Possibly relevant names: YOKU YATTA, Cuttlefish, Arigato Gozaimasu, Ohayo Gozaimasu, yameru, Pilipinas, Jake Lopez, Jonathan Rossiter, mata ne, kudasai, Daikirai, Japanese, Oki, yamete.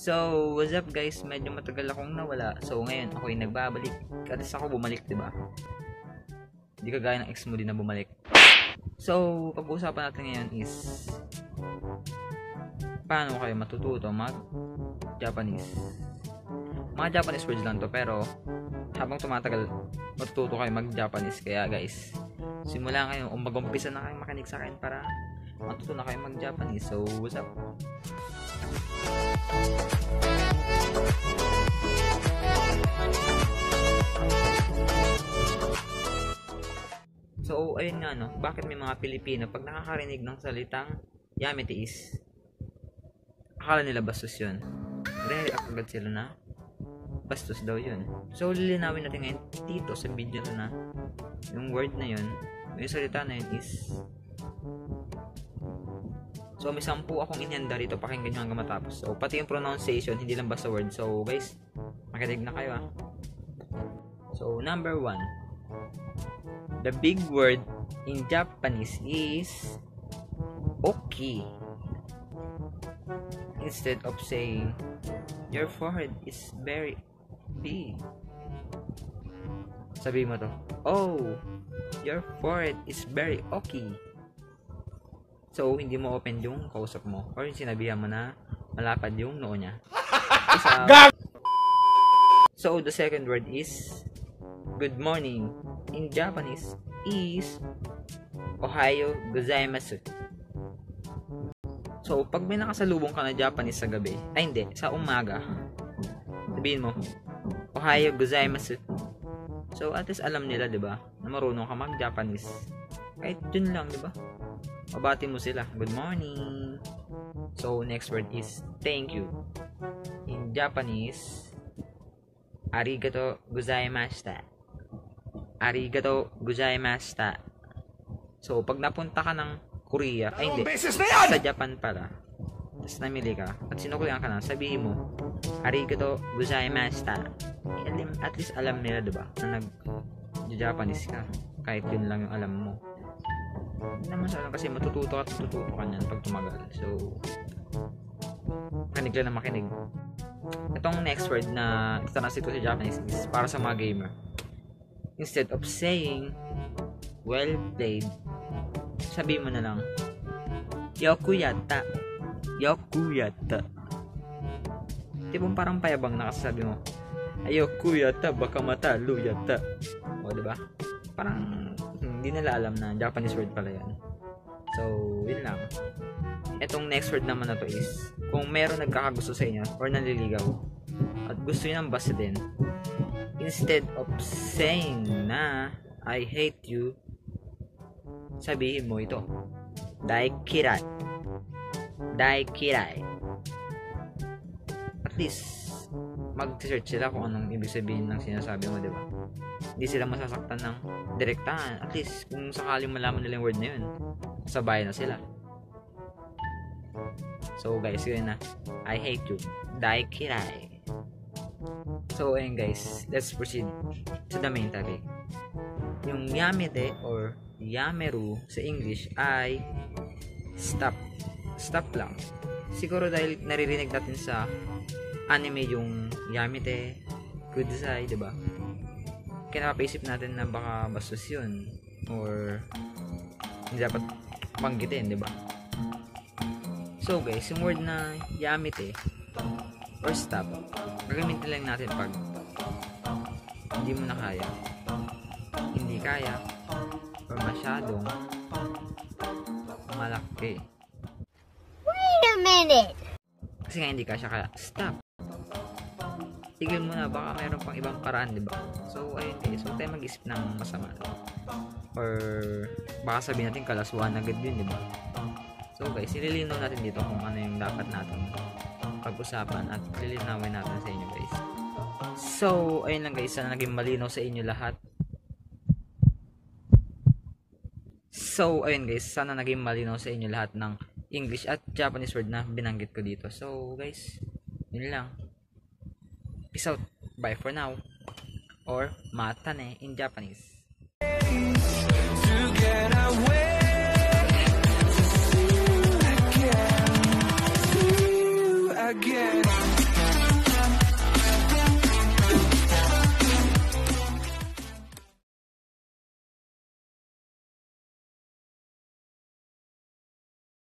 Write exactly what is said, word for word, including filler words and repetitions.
So, what's up guys? Medyo matagal akong nawala. So, ngayon, ako'y nagbabalik. At least ako bumalik, diba? Hindi ka gaya ng ex mo din na bumalik. So, pag-uusapan natin ngayon is paano kayo matututo mag-Japanese. Mga Japanese words lang to, pero habang tumatagal, matututo kayo mag-Japanese. Kaya guys, simula kayo, o mag-umpisa na kayong makinig sa akin para matuto na kayo mag-Japanese. So, what's up? So, ayun nga no, bakit may mga Pilipino pag nakakarinig ng salitang yamete is akala nila bastos yun. React agad sila na bastos daw yun. So, lilinawin natin ngayon dito sa video na yung word na yun, yung salita na yun is. So, may sampu akong inyanda rito. Pakinggan nyo hanggang matapos. So, pati yung pronunciation, hindi lang basta word. So, guys, makinig na kayo ah. So, number one. The big word in Japanese is Oki. Instead of saying, your forehead is very big. Sabi mo to, oh, your forehead is very Oki. So, hindi mo open yung kausap mo or yung sinabihan mo na malapad yung noo niya. Isa, so, the second word is good morning. In Japanese is Ohayo Gozaimasu. So, pag may nakasalubong ka na Japanese sa gabi, ay hindi, sa umaga, sabihin mo, Ohayo Gozaimasu. So, at least alam nila, diba, na marunong ka mag-Japanese. Kahit yun lang, diba? Pabati mo sila, good morning. So, next word is thank you. In Japanese, Arigato Gozaimashita. Arigato Gozaimashita. So, pag napunta ka ng Korea, ay hindi, sa Japan pala, tapos namili ka, at sinukulihan ka na, sabihin mo, Arigato Gozaimashita. At least alam nila, diba, na nag-Japanese ka, kahit yun lang yung alam mo. Hindi naman sana kasi matututo at tututo ka niyan pag tumagal. So, makinig lang na makinig. Itong next word na itanasi ko sa Japanese is para sa mga gamer. Instead of saying, well played, sabi mo na lang, YOKU YATTA. YOKU YATTA. Tipong parang payabang nakasasabi mo, YOKU YATTA, baka matalo yata. O, diba? Parang hindi nila alam na Japanese word pala yan. So, yun lang. Etong next word naman na to is kung meron nagkakagusto sa inyo or naliligaw at gusto nyo ng basta din, instead of saying na I hate you, sabihin mo ito, Daikirai. Daikirai. At least mag-search sila kung anong ibig sabihin ng sinasabi mo, diba? Hindi sila masasaktan ng direktahan. At least, kung sakaling malaman nila yung word na yun, sabay na sila. So, guys, yun na. I hate you. Daikirai. So, ayun guys. Let's proceed to the main topic. Yung yamete or yameru sa English ay stop. Stop lang. Siguro dahil naririnig natin sa anime yung yamete, kudasai, diba? Kaya napapaisip natin na baka bastos yun or hindi dapat panggitin, diba? So guys, yung word na yamete or stop, gagamitin lang natin pag hindi mo na kaya, hindi kaya, or masyadong malaki. Wait a minute! Kasi nga hindi ka siya kaya, stop! Tigil mo na, baka mayroon pang ibang paraan, diba? So, ayun guys, huwag tayo mag-isip ng masama. Or, baka sabihin natin kalaswaan agad yun, diba? So guys, ililinaw natin dito kung ano yung dapat natin pag-usapan at lilinawin natin sa inyo guys. So, ayun lang guys, sana naging malinaw sa inyo lahat. So, ayun guys, sana naging malinaw sa inyo lahat ng English at Japanese word na binanggit ko dito. So guys, yun lang. Peace out. Bye for now. Or mata ne in Japanese. Again.